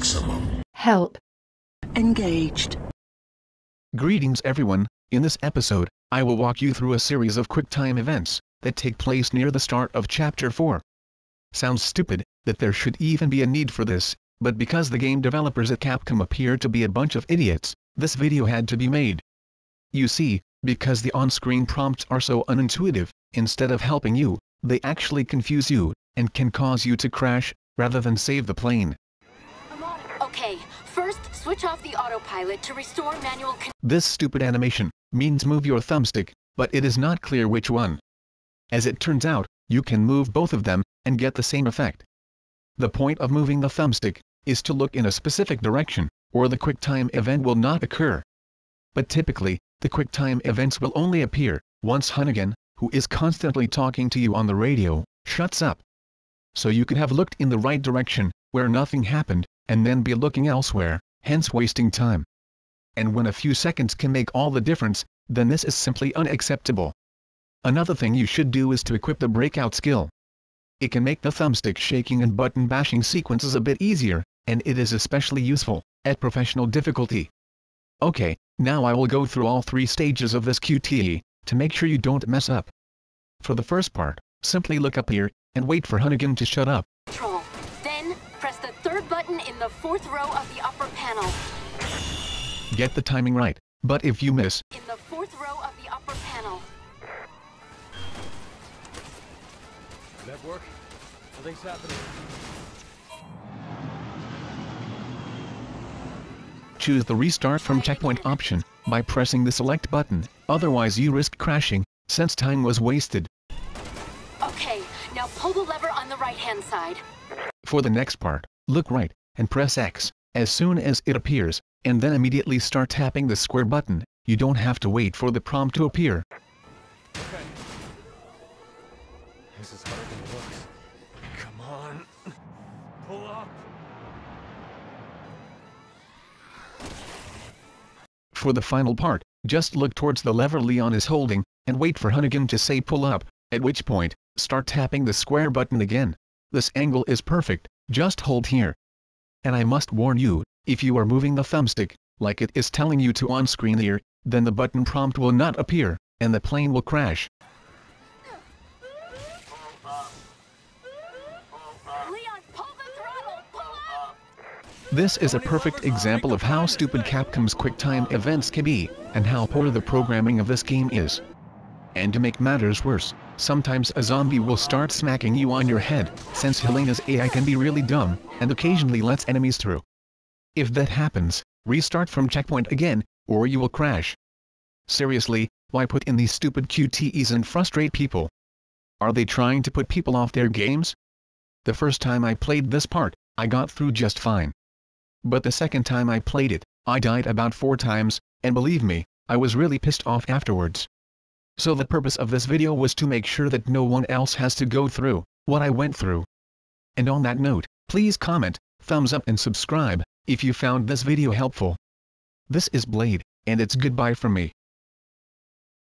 maximum. Help. Engaged. Greetings everyone, in this episode, I will walk you through a series of quick time events that take place near the start of Chapter 4. Sounds stupid that there should even be a need for this, but because the game developers at Capcom appear to be a bunch of idiots, this video had to be made. You see, because the on-screen prompts are so unintuitive, instead of helping you, they actually confuse you, and can cause you to crash, rather than save the plane. Okay, first, switch off the autopilot to restore manual control. This stupid animation means move your thumbstick, but it is not clear which one. As it turns out, you can move both of them, and get the same effect. The point of moving the thumbstick is to look in a specific direction, or the QuickTime event will not occur. But typically, the QuickTime events will only appear once Hunnigan, who is constantly talking to you on the radio, shuts up. So you could have looked in the right direction, where nothing happened, and then be looking elsewhere, hence wasting time. And when a few seconds can make all the difference, then this is simply unacceptable. Another thing you should do is to equip the breakout skill. It can make the thumbstick shaking and button bashing sequences a bit easier, and it is especially useful at professional difficulty. Okay, now I will go through all three stages of this QTE, to make sure you don't mess up. For the first part, simply look up here, and wait for Hunnigan to shut up. In the fourth row of the upper panel. Get the timing right, but if you miss... In the fourth row of the upper panel. Did that work? Nothing's happening. Choose the restart from checkpoint option by pressing the select button, otherwise you risk crashing, since time was wasted. Okay, now pull the lever on the right-hand side. For the next part, look right, and press X, as soon as it appears, and then immediately start tapping the square button. You don't have to wait for the prompt to appear. Okay. This is harder than it looks. Come on. Pull up. For the final part, just look towards the lever Leon is holding, and wait for Hunnigan to say pull up, at which point, start tapping the square button again. This angle is perfect. Just hold here. And I must warn you, if you are moving the thumbstick, like it is telling you to on screen here, then the button prompt will not appear, and the plane will crash. Leon, pull the throttle, pull up! This is a perfect example of how stupid Capcom's QuickTime events can be, and how poor the programming of this game is. And to make matters worse, sometimes a zombie will start smacking you on your head, since Helena's AI can be really dumb, and occasionally lets enemies through. If that happens, restart from checkpoint again, or you will crash. Seriously, why put in these stupid QTEs and frustrate people? Are they trying to put people off their games? The first time I played this part, I got through just fine. But the second time I played it, I died about 4 times, and believe me, I was really pissed off afterwards. So the purpose of this video was to make sure that no one else has to go through what I went through. And on that note, please comment, thumbs up and subscribe, if you found this video helpful. This is Blade, and it's goodbye from me.